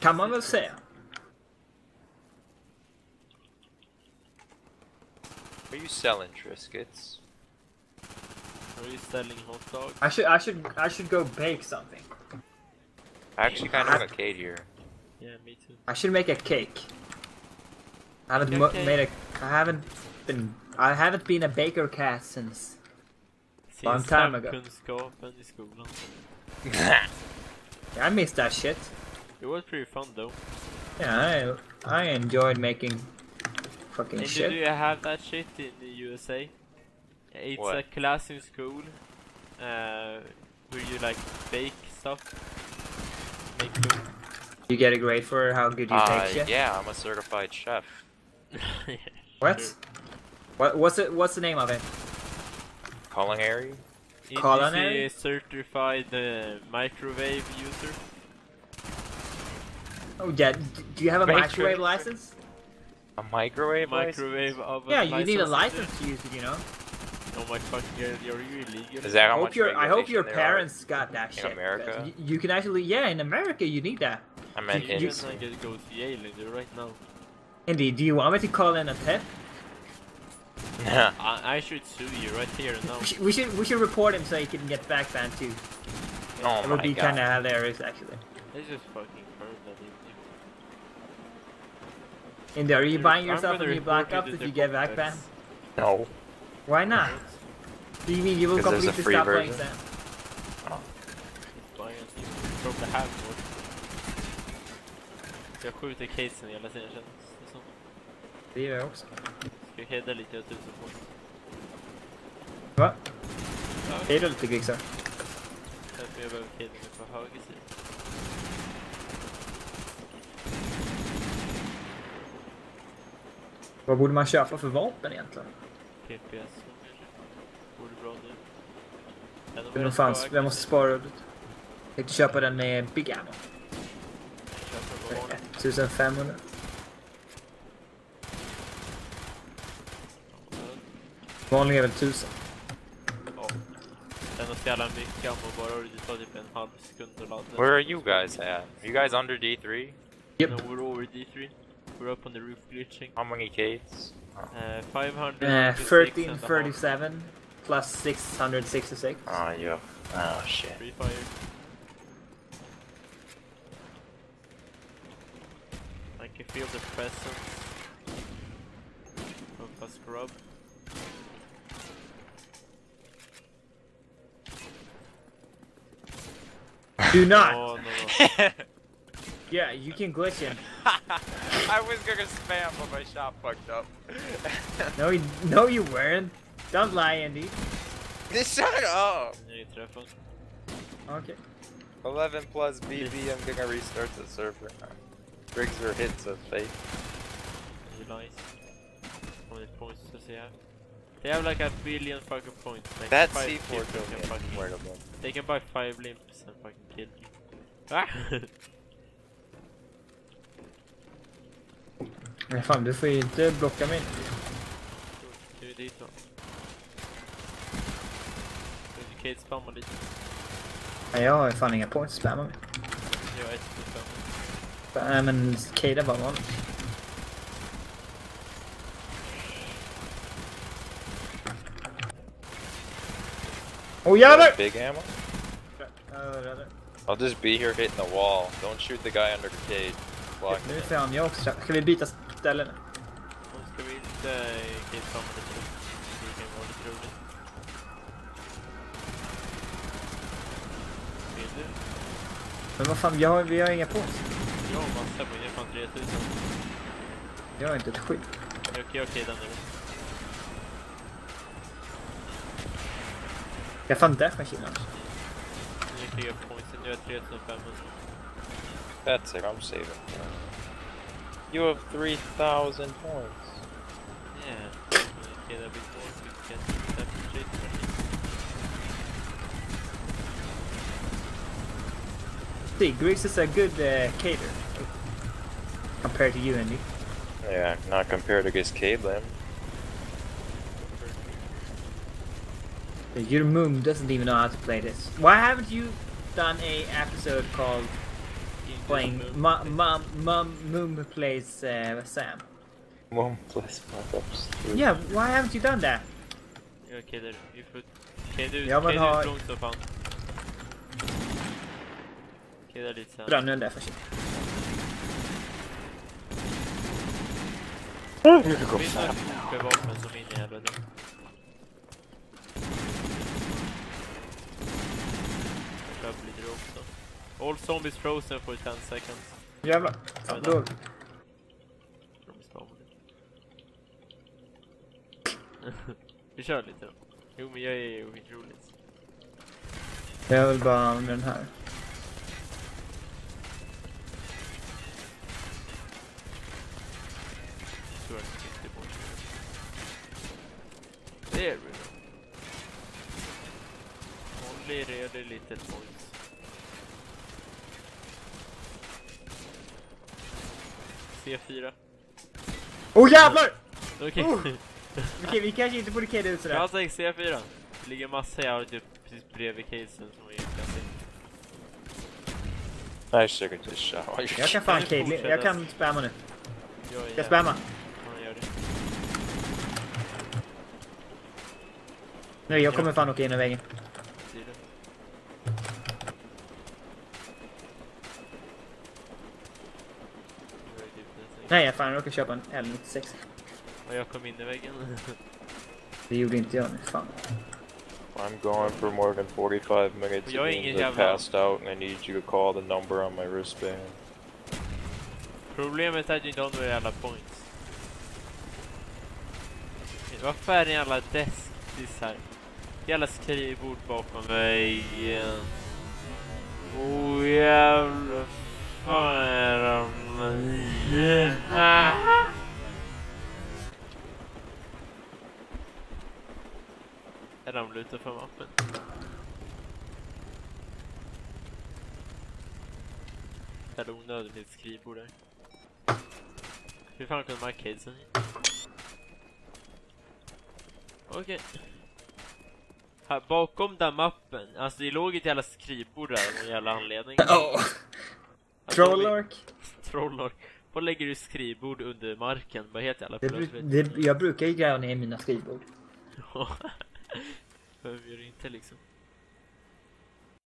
Come on us here. Are you selling Triscuits? Are you selling hot dogs? I should go bake something. I actually kind of have a cake here. Yeah, me too. I should make a cake. I haven't I haven't been a baker cat since a long time ago. Yeah, I missed that shit. It was pretty fun though. Yeah, I enjoyed making fucking shit. Do you have that shit in the USA? It's a class in school where you like bake stuff. Make food. You get a grade for how good you bake shit? Yeah, I'm a certified chef. Yeah, what? Sure. What? What's it? What's the name of it? Culinary. Culinary. Certified microwave user. Oh yeah. Do you have a microwave license? A microwave? Microwave oven. Yeah, you need a license to use it, you know. Oh my fucking! You're illegal. Is that how much regulation there are? I hope your parents got that shit. In America. You can actually, yeah, in America you need that. I meant in. You can go to Yale right now. Andy, do you want me to call in a pet? Nah. I should sue you right here now. We should report him so he can get back banned too. Yeah. Oh my god. It would be kind of hilarious actually. It's just fucking perfect. Andy, are you buying yourself a new black up if you get back banned? No. Why not? Do you mean you will complete the stop playing exam? Oh. Jag skjuter casen hela tiden känns det som. Det gör jag också. Ska jag hedda lite åt tusen på. Va? Ja. Hedda lite grigsar. Därför jag behöver hedda mig på höger sida. Vad borde man köpa för vapen egentligen? PPS. Borde bra nu. Hur de fanns, jag måste spara. Jag köper den med Big Ammo. 1500. Vanliga är väl 1000. Ja. Den har stjäla mycket och bara det tar typ en halv sekund att ladda. Where are you guys at? Are you guys under D3? Yep. No, we're over D3. We're up on the roof glitching. How many gates? 1337 plus 666. Ah, yeah. Oh shit. Free fire. I can feel the presence of a scrub. Do not! Oh, no. Yeah, you can glitch him. I was gonna spam but my shot fucked up. No you weren't. Don't lie, Andy. Just shut up! Okay. 11 plus BB, I'm gonna restart the server. Bricks or hits of fake. Nice. How many points does he have? They have like a billion fucking points. Like that C4 token. They can buy 5 limps and fucking kill you. Ah! Men fan, du får ju inte blocka mig. Ska vi dit då? Du kan ju spamma lite. Nej, jag har fan inga points att spamma mig. Jag har 1 till 5. Nej men Kate är bara vanlig. Oh jävlar! Big ammo? I'll just be here hitting the wall. Don't shoot the guy under the cage. Block nu fan jag också. Ska vi byta ställen? Ska vi inte Kate fram lite till? Det kan vara lite roligt. Vill du? Men vad fan, vi har inga på oss. Jag har massa på, jag fan 3000. Jag har inte ett skit. Okej, den nu. Jag fan death machine också. Jag krigar points, nu har 3500. That's it, I'm saving. You have 3000 points. Yeah. Okej, det blir svårt. Vi kan inte death machine. See, Griggs is a good cater. Compared to you, Andy. Yeah, not compared to his Caitlyn. Your moon doesn't even know how to play this. Why haven't you done a episode called playing. Mum plays Sam. Mum plays my ops. Yeah, why haven't you done that? You're a killer. You put killer drones på han. Killa lite sen. Branden där försiktigt. Nu ska vi se vapen som in i här bröder. All zombies frozen for 10 seconds. Jävlar. Ja, då. Vi kör lite då. Jo men jag är ju otroligt. Jag vill bara använda den här. There we go. Only really little points. C4. Åh jävlar! Okej. Okej, vi kanske inte borde kedja ut sådär. Jag säger C4. Det ligger massa här typ precis bredvid casen som är jätteklassig. Nej, säkert inte. Jag kan fan kedja. Jag kan spamma nu. Jag spammar. Nej, jag kommer fan åka in i vägen. Nej, jag fan råkade köpa en L96. Och jag kom in i väggen. Det gjorde inte jag nu, fan. I'm gone for more than 45 minutes. Jag är ingen jävla passed out and I need you to call the number on my wristband. Problemet är att jag inte har några jävla points. Varför är det en jävla desk här? Jävla skrivbord bakom mig. Oh jävla fan är de. Jag ramlade utanför mappen. Det är onödigt skrivbord där. Hur fan kunde markadesen hit? Okej. Här bakom den mappen. Alltså det låg ett jävla skrivbord där. Med jävla anledning. Trollark. Trollark. Vad lägger du skrivbord under marken? Vad heter alla jag brukar ju gräva ner mina skrivbord. Behöver ju inte liksom.